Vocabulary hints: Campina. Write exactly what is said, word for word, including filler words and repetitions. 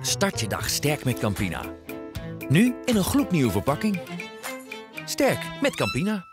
Start je dag sterk met Campina. Nu in een gloednieuwe verpakking. Sterk met Campina.